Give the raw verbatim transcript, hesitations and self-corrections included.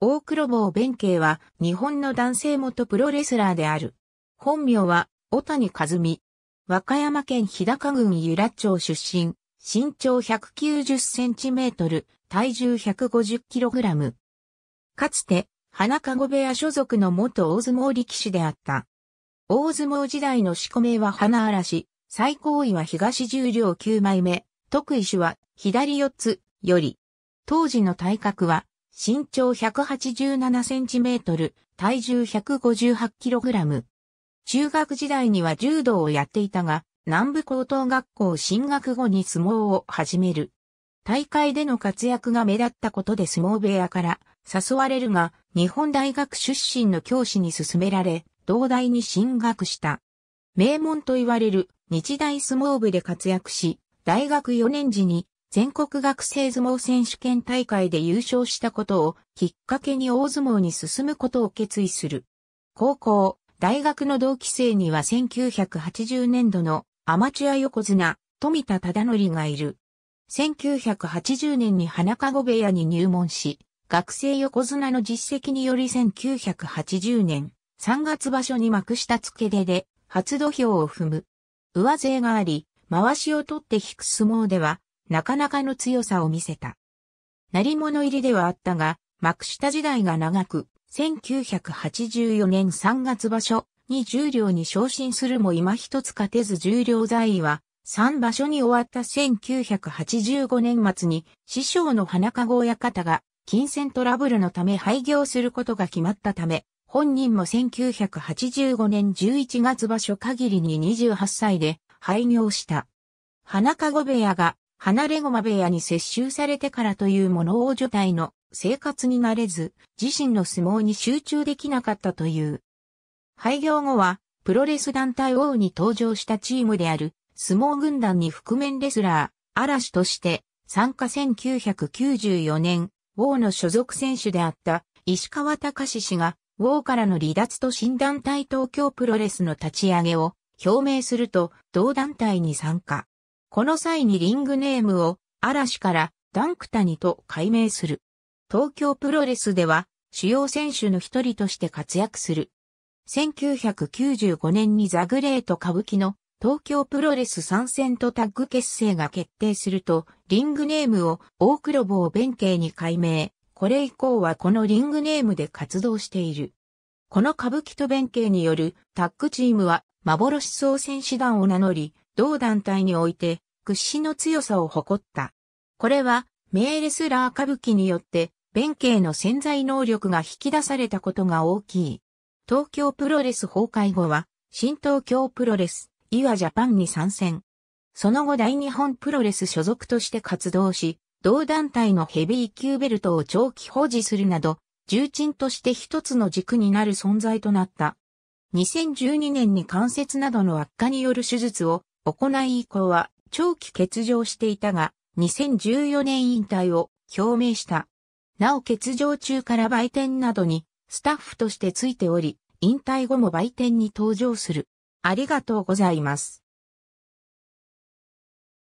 大黒坊弁慶は日本の男性元プロレスラーである。本名は小谷和美。和歌山県日高郡由良町出身。身長ひゃくきゅうじゅっセンチメートル、体重ひゃくごじゅっキログラム。かつて花籠部屋所属の元大相撲力士であった。大相撲時代の四股名は花嵐、最高位は東十両きゅうまいめ、得意種は左四つより。当時の体格は、身長ひゃくはちじゅうななセンチメートル、体重ひゃくごじゅうはちキログラム。中学時代には柔道をやっていたが、南部高等学校進学後に相撲を始める。大会での活躍が目立ったことで相撲部屋から誘われるが、日本大学出身の教師に勧められ、同大に進学した。名門と言われる日大相撲部で活躍し、大学よねん時に、全国学生相撲選手権大会で優勝したことをきっかけに大相撲に進むことを決意する。高校、大学の同期生にはせんきゅうひゃくはちじゅうねんどのアマチュア横綱、富田忠則がいる。せんきゅうひゃくはちじゅうねんに花籠部屋に入門し、学生横綱の実績によりせんきゅうひゃくはちじゅうねんさんがつばしょに幕下付出で初土俵を踏む。上背があり、回しを取って引く相撲では、なかなかの強さを見せた。鳴り物入りではあったが、幕下時代が長く、せんきゅうひゃくはちじゅうよねんさんがつばしょに十両に昇進するも今一つ勝てず十両在位は、さんばしょに終わったせんきゅうひゃくはちじゅうごねんまつに、師匠の花籠親方が、金銭トラブルのため廃業することが決まったため、本人もせんきゅうひゃくはちじゅうごねんじゅういちがつばしょ限りににじゅうはっさいで廃業した。花籠部屋が、放駒部屋に接収されてからという物大所帯の生活に慣れず、自身の相撲に集中できなかったという。廃業後は、プロレス団体ウォーに登場したチームである、相撲軍団に覆面レスラー、嵐として、参加せんきゅうひゃくきゅうじゅうよねん、ウォーの所属選手であった、石川隆氏が、ウォーからの離脱と新団体東京プロレスの立ち上げを表明すると、同団体に参加。この際にリングネームを嵐からダンク谷と改名する。東京プロレスでは主要選手の一人として活躍する。せんきゅうひゃくきゅうじゅうごねんにザ・グレート歌舞伎の東京プロレス参戦とタッグ結成が決定するとリングネームを大黒坊弁慶に改名。これ以降はこのリングネームで活動している。この歌舞伎と弁慶によるタッグチームは幻総選手団を名乗り、同団体において屈指の強さを誇った。これは名レスラー歌舞伎によって弁慶の潜在能力が引き出されたことが大きい。東京プロレス崩壊後は新東京プロレス、イワジャパンに参戦。その後大日本プロレス所属として活動し、同団体のヘビー級ベルトを長期保持するなど、重鎮として一つの軸になる存在となった。にせんじゅうにねんに関節などの悪化による手術を行い以降は長期欠場していたが、にせんじゅうよねん引退を表明した。なお欠場中から売店などにスタッフとしてついており、引退後も売店に登場する。ありがとうございます。